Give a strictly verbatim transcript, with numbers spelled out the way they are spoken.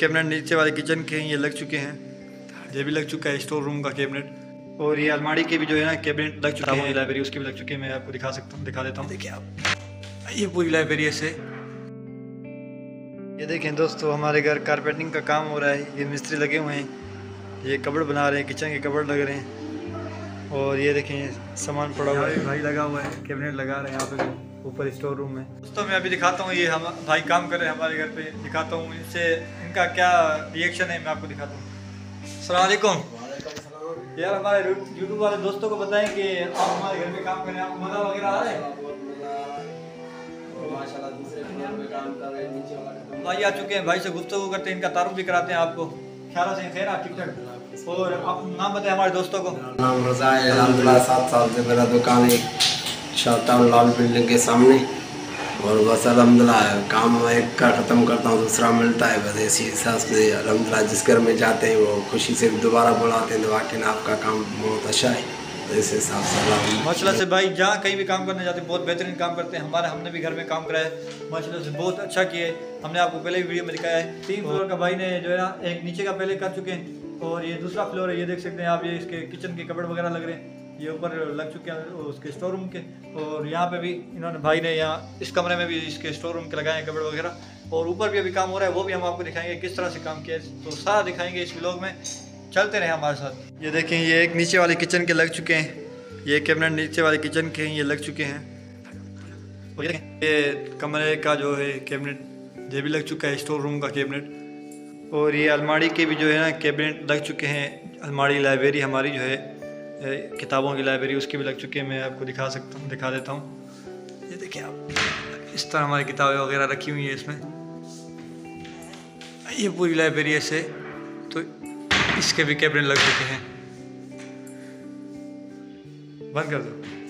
Cabinet नीचे वाले kitchen के हैं, ये लग चुके हैं, ये भी लग चुका है स्टोर रूम का कैबिनेट, और ये अलमारी के भी जो है ना कैबिनेट लग चुका है, लाइब्रेरी उसके भी लग चुके हैं। मैं आपको दिखा सकता हूँ, दिखा देता हूँ। देखिए आप, ये पूरी लाइब्रेरी ऐसे। ये देखें दोस्तों, हमारे घर कारपेटिंग का काम हो रहा है, ये मिस्त्री लगे हुए हैं, ये कपड़ बना रहे हैं, किचन के कपड़ लग रहे हैं, और ये देखें सामान पड़ा हुआ है, भाई लगा हुआ है, कैबिनेट लगा रहे हैं यहाँ पे ऊपर स्टोर रूम में। दोस्तों मैं अभी दिखाता हूँ, ये हम भाई काम कर रहे हैं हमारे घर पे, दिखाता हूँ इनसे इनका क्या रिएक्शन है, मैं आपको दिखाता हूँ। अस्सलाम वालेकुम। यार हमारे यूट्यूब वाले दोस्तों को बताएं कि आप हमारे घर पे काम कर रहे हैं, आपको मज़ा वगैरह आ रहा है? माशाल्लाह दूसरे फ्लोर पे काम कर रहे हैं, नीचे वाला भाई आ चुके हैं, भाई से गुफ्तगू करते हैं, इनका तारुफ भी कराते हैं। आपको ख्याल से खैर आप ठीक ठाक? और आप नाम बताएं हमारे दोस्तों को। नाम रज़ा है, अलहमदिल्ला सात साल से मेरा दुकान है शाहताब लाल बिल्डिंग के सामने, और बस अलहमदिल्ला काम मैं एक का ख़त्म करता हूँ दूसरा मिलता है, बस इसी हिसाब से अलहमदिल्ला जिस घर में जाते हैं वो खुशी से दोबारा बुलाते हैं, तो वाकई आपका काम बहुत अच्छा है, तो इस हिसाब से माशाल्लाह से भाई जहाँ कहीं भी काम करने जाते हैं बहुत बेहतरीन काम करते हैं। हमारे हमने भी घर में काम कराया माशाल्लाह से, बहुत अच्छा किया है, हमने आपको पहले भी वीडियो में दिखाया है। तीन फ्लोर का भाई ने जो है ना एक नीचे का पहले कर चुके हैं, और ये दूसरा फ्लोर है, ये देख सकते हैं आप, ये इसके किचन के कपड़ वगैरह लग रहे हैं, ये ऊपर लग चुके हैं उसके स्टोर रूम के, और यहाँ पे भी इन्होंने भाई ने यहाँ इस कमरे में भी इसके स्टोर रूम के लगाए हैं कपड़े वगैरह, और ऊपर भी अभी काम हो रहा है, वो भी हम आपको दिखाएंगे किस तरह से काम किया है, तो सारा दिखाएंगे इस व्लॉग में, चलते रहे हमारे साथ। ये देखें, ये एक नीचे वाले किचन के लग चुके हैं, ये कैबिनेट नीचे वाले किचन के हैं, ये लग चुके हैं, और ये कमरे का जो है कैबिनेट, ये भी लग चुका है स्टोर रूम का कैबिनेट, और ये अलमारी के भी जो है ना कैबिनेट लग चुके हैं। अलमारी लाइब्रेरी हमारी जो है किताबों की लाइब्रेरी उसकी भी लग चुकी है, मैं आपको दिखा सकता हूँ, दिखा देता हूँ। ये देखिए आप, इस तरह हमारी किताबें वगैरह रखी हुई हैं इसमें, ये पूरी लाइब्रेरी ऐसे, तो इसके भी कैबिनेट लग चुके हैं। बंद कर दो।